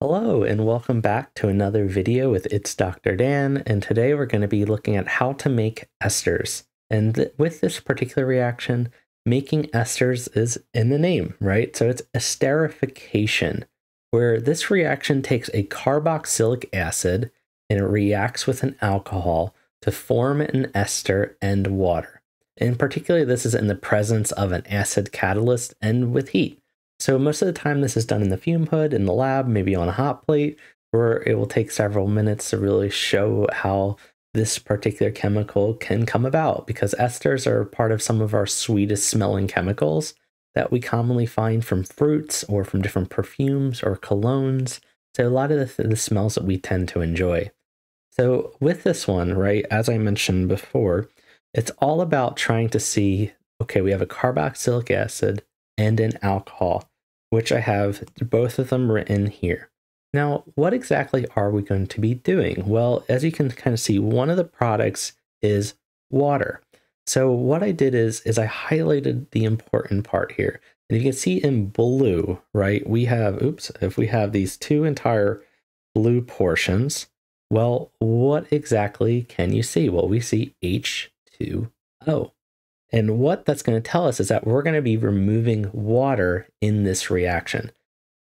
Hello and welcome back to another video with It's Dr. Dan, and today we're going to be looking at how to make esters. And with this particular reaction, making esters is in the name, right? So it's esterification, where this reaction takes a carboxylic acid and it reacts with an alcohol to form an ester and water. And particularly this is in the presence of an acid catalyst and with heat. So most of the time this is done in the fume hood, in the lab, maybe on a hot plate, where it will take several minutes to really show how this particular chemical can come about, because esters are part of some of our sweetest smelling chemicals that we commonly find from fruits or from different perfumes or colognes. So a lot of the smells that we tend to enjoy. So with this one, right, as I mentioned before, it's all about trying to see, okay, we have a carboxylic acid and an alcohol, which I have both of them written here. Now, what exactly are we going to be doing? Well, as you can kind of see, one of the products is water. So what I did is I highlighted the important part here. And you can see in blue, right, we have, oops, if we have these two entire blue portions, well, what exactly can you see? Well, we see H2O. And what that's going to tell us is that we're going to be removing water in this reaction.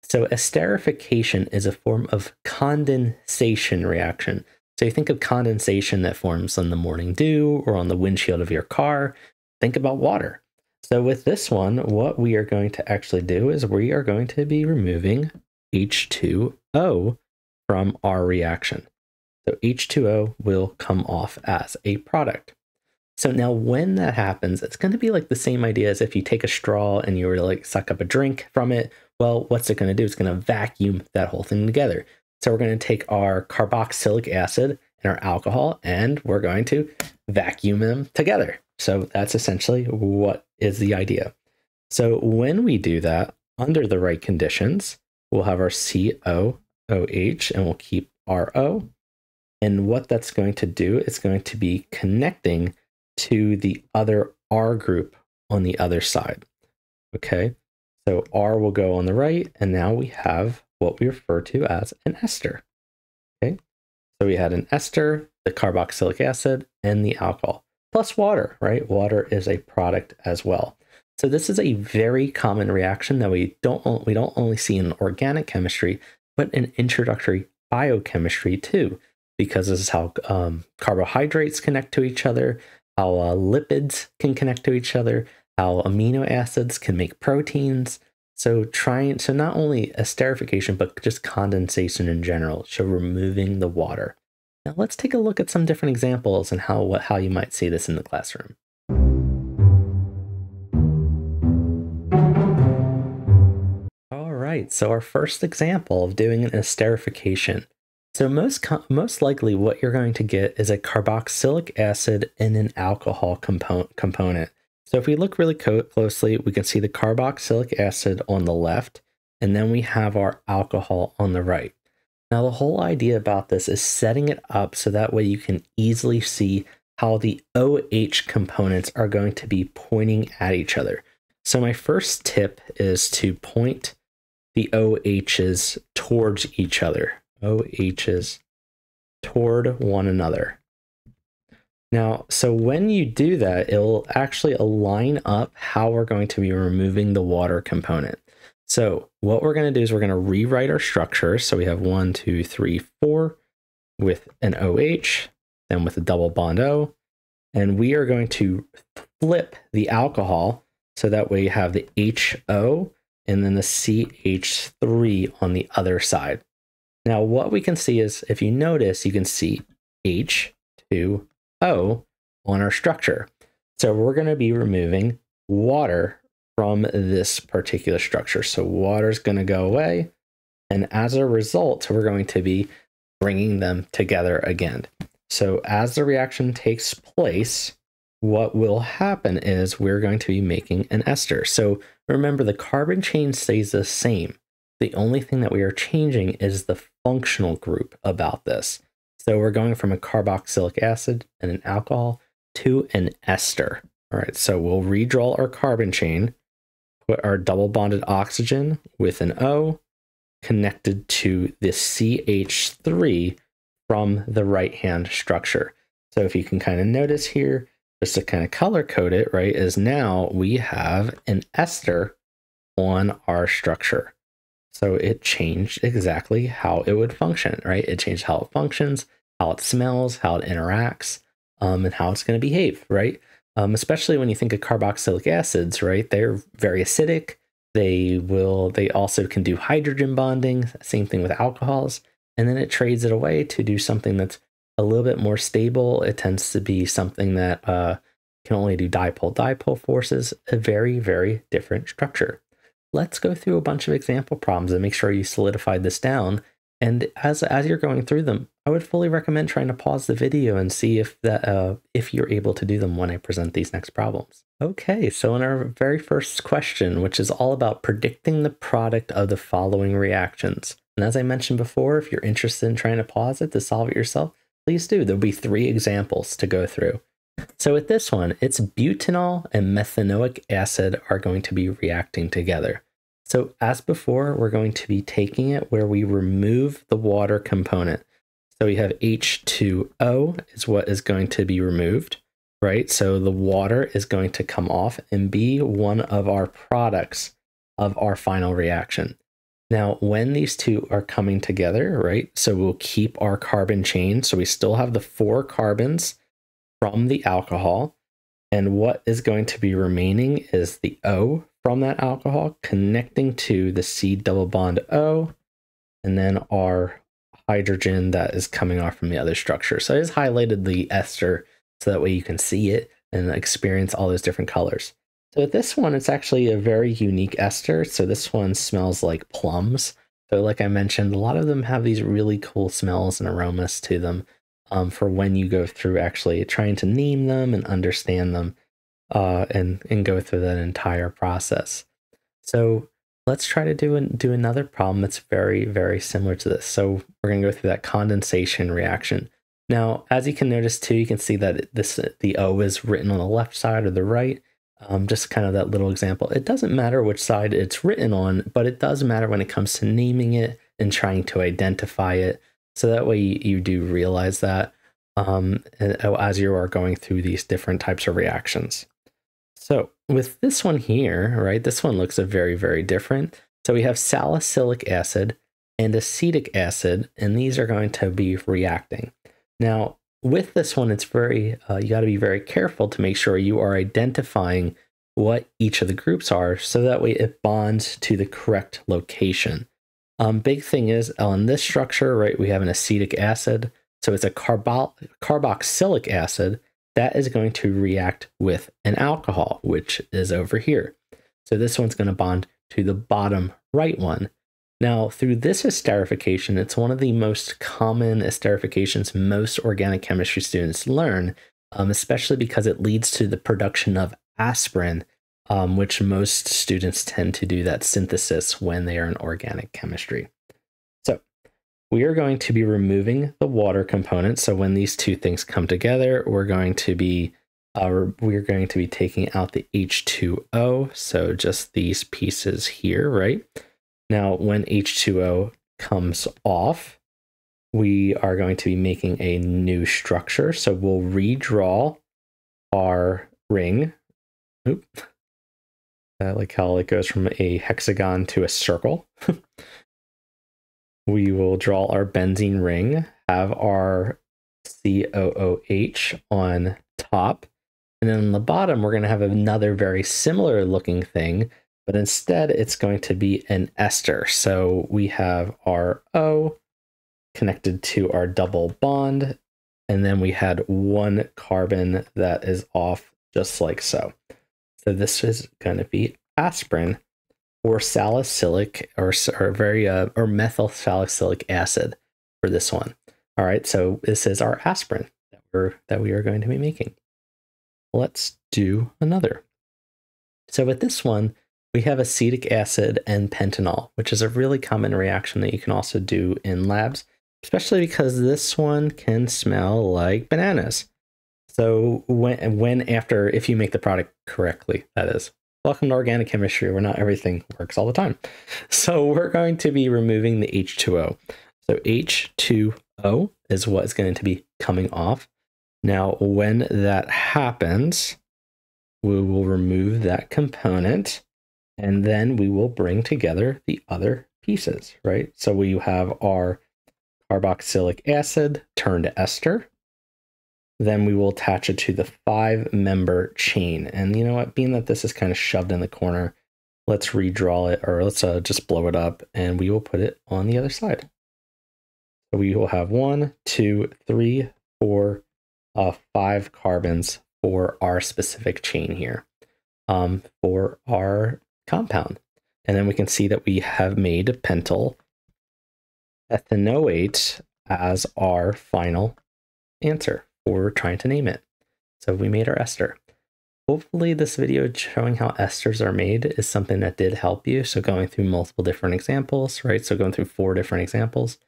So esterification is a form of condensation reaction. So you think of condensation that forms on the morning dew or on the windshield of your car. Think about water. So with this one, what we are going to actually do is we are going to be removing H2O from our reaction. So H2O will come off as a product. So now when that happens, it's going to be like the same idea as if you take a straw and you were to like suck up a drink from it. Well, what's it going to do? It's going to vacuum that whole thing together. So we're going to take our carboxylic acid and our alcohol, and we're going to vacuum them together. So that's essentially what is the idea. So when we do that under the right conditions, we'll have our COOH and we'll keep our O. And what that's going to do is going to be connecting to the other R group on the other side. Okay, so R will go on the right, and now we have what we refer to as an ester. Okay, so we had an ester, the carboxylic acid, and the alcohol, plus water, right? Water is a product as well. So this is a very common reaction that we don't only see in organic chemistry, but in introductory biochemistry too, because this is how carbohydrates connect to each other, how lipids can connect to each other, how amino acids can make proteins. So not only esterification, but just condensation in general. So removing the water. Now let's take a look at some different examples and how you might see this in the classroom. All right, so our first example of doing an esterification. So most likely what you're going to get is a carboxylic acid and an alcohol component. So if we look really closely, we can see the carboxylic acid on the left, and then we have our alcohol on the right. Now the whole idea about this is setting it up so that way you can easily see how the OH components are going to be pointing at each other. So my first tip is to point the OHs towards each other. OHs toward one another. Now, so when you do that, it'll actually align up how we're going to be removing the water component. So what we're going to do is we're going to rewrite our structure. So we have 1, 2, 3, 4 with an OH, then with a double bond O, and we are going to flip the alcohol so that way you have the HO and then the CH3 on the other side. Now what we can see is, if you notice, you can see H2O on our structure. So we're going to be removing water from this particular structure. So water's going to go away, and as a result, we're going to be bringing them together again. So as the reaction takes place, what will happen is we're going to be making an ester. So remember, the carbon chain stays the same. The only thing that we are changing is the functional group about this. So we're going from a carboxylic acid and an alcohol to an ester. All right, so we'll redraw our carbon chain, put our double bonded oxygen with an O, connected to this CH3 from the right-hand structure. So if you can kind of notice here, just to kind of color code it, right, is now we have an ester on our structure. So it changed exactly how it would function, right? It changed how it functions, how it smells, how it interacts, and how it's going to behave, right? Especially when you think of carboxylic acids, right? They're very acidic. They also can do hydrogen bonding, same thing with alcohols. And then it trades it away to do something that's a little bit more stable. It tends to be something that can only do dipole-dipole forces, a very, very different structure. Let's go through a bunch of example problems and make sure you solidified this down. And as you're going through them, I would fully recommend trying to pause the video and see if you're able to do them when I present these next problems. Okay, so in our very first question, which is all about predicting the product of the following reactions. And as I mentioned before, if you're interested in trying to pause it to solve it yourself, please do. There'll be 3 examples to go through. So with this one, it's butanol and methanoic acid are going to be reacting together. So as before, we're going to be taking it where we remove the water component. So we have H2O is what is going to be removed, right? So the water is going to come off and be one of our products of our final reaction. Now, when these two are coming together, right, so we'll keep our carbon chain. So we still have the 4 carbons from the alcohol. And what is going to be remaining is the O from that alcohol connecting to the C double bond O, and then our hydrogen that is coming off from the other structure. So I just highlighted the ester so that way you can see it and experience all those different colors. So with this one, it's actually a very unique ester. So this one smells like plums. So like I mentioned, a lot of them have these really cool smells and aromas to them for when you go through actually trying to name them and understand them and go through that entire process. So let's try to do another problem that's very, very similar to this. So we're going to go through that condensation reaction. Now, as you can notice too, you can see that the O is written on the left side or the right. Just kind of that little example. It doesn't matter which side it's written on, but it does matter when it comes to naming it and trying to identify it. So that way you do realize that as you are going through these different types of reactions. So with this one here, right, this one looks very, very different. So we have salicylic acid and acetic acid, and these are going to be reacting. Now, with this one, it's very, you got to be very careful to make sure you are identifying what each of the groups are, so that way it bonds to the correct location. Big thing is on this structure, right, we have an acetic acid. So it's a carboxylic acid. That is going to react with an alcohol, which is over here. So this one's going to bond to the bottom right one. Now, through this esterification, it's one of the most common esterifications most organic chemistry students learn, especially because it leads to the production of aspirin, which most students tend to do that synthesis when they are in organic chemistry. We are going to be removing the water component. So when these two things come together, we're going to be taking out the H2O. So just these pieces here, right? Now, when H2O comes off, we are going to be making a new structure. So we'll redraw our ring. Oop. I like how it goes from a hexagon to a circle. We will draw our benzene ring, have our COOH on top, and then on the bottom, we're going to have another very similar looking thing, but instead it's going to be an ester. So we have our O connected to our double bond, and then we had one carbon that is off just like so. So this is going to be aspirin, or salicylic, or methyl salicylic acid for this one. All right, so this is our aspirin that we are going to be making. Let's do another. So with this one, we have acetic acid and pentanol, which is a really common reaction that you can also do in labs, especially because this one can smell like bananas. So if you make the product correctly, that is. Welcome to organic chemistry, where not everything works all the time. So we're going to be removing the H2O. So H2O is what is going to be coming off. Now, when that happens, we will remove that component, and then we will bring together the other pieces, right? So we have our carboxylic acid turned to ester. Then we will attach it to the 5-member chain. And you know what, being that this is kind of shoved in the corner, let's redraw it, or let's just blow it up, and we will put it on the other side. So we will have 1, 2, 3, 4, 5 carbons for our specific chain here, for our compound. And then we can see that we have made pentyl ethanoate as our final answer. We're trying to name it. So we made our ester. Hopefully this video showing how esters are made is something that did help you. So going through multiple different examples, right? So going through 4 different examples.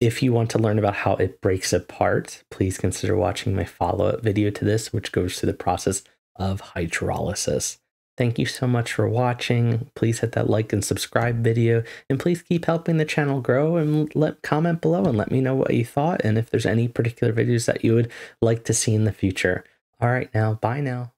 If you want to learn about how it breaks apart, please consider watching my follow-up video to this, which goes through the process of hydrolysis. Thank you so much for watching. Please hit that like and subscribe video, and please keep helping the channel grow, and comment below and let me know what you thought and if there's any particular videos that you would like to see in the future. All right, now, bye now.